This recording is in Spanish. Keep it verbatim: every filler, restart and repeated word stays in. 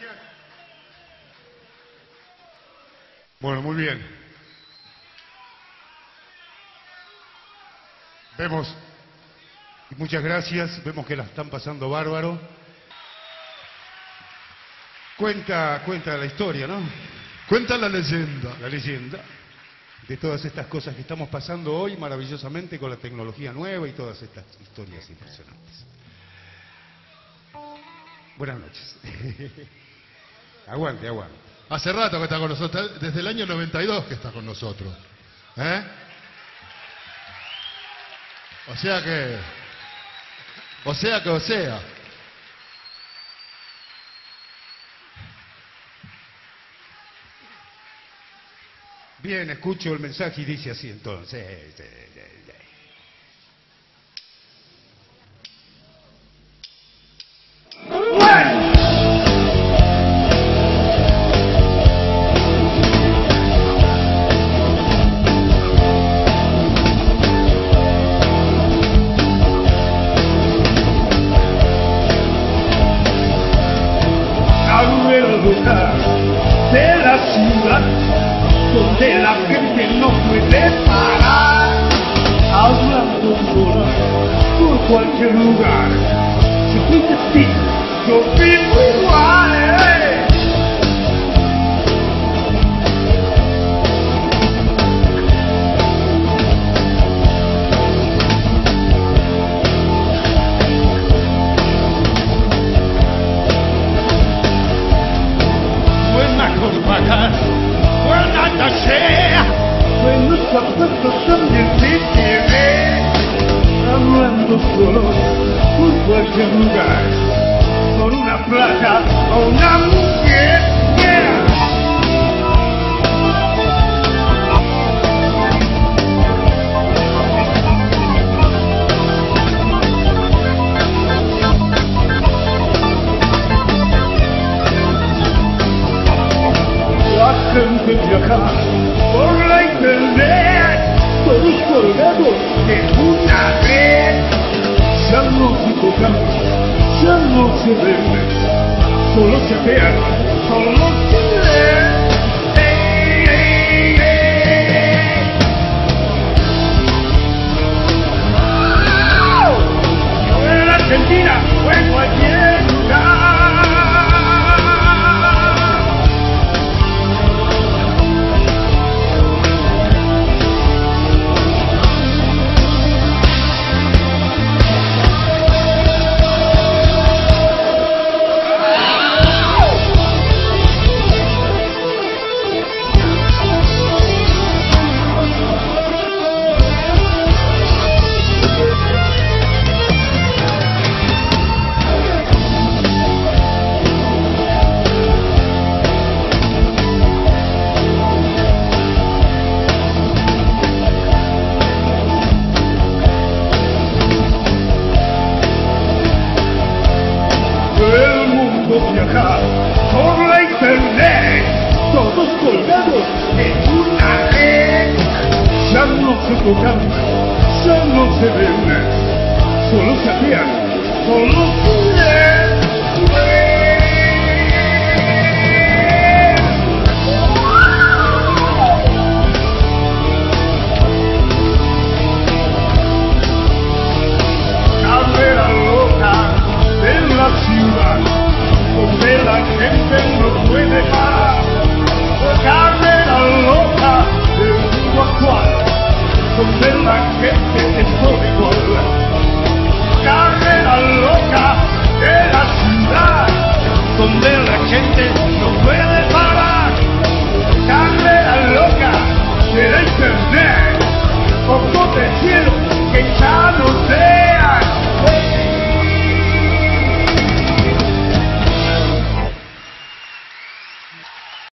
Gracias. Bueno, muy bien. Vemos, y muchas gracias, vemos que la están pasando bárbaro. Cuenta, cuenta la historia, ¿no? Cuenta la leyenda. La leyenda de todas estas cosas que estamos pasando hoy maravillosamente con la tecnología nueva y todas estas historias impresionantes. Buenas noches. Aguante, aguante. Hace rato que está con nosotros, desde el año noventa y dos que está con nosotros. ¿Eh? O sea que... O sea que, o sea... Bien, escucho el mensaje y dice así entonces... Solo se ven, solo se vean, solo se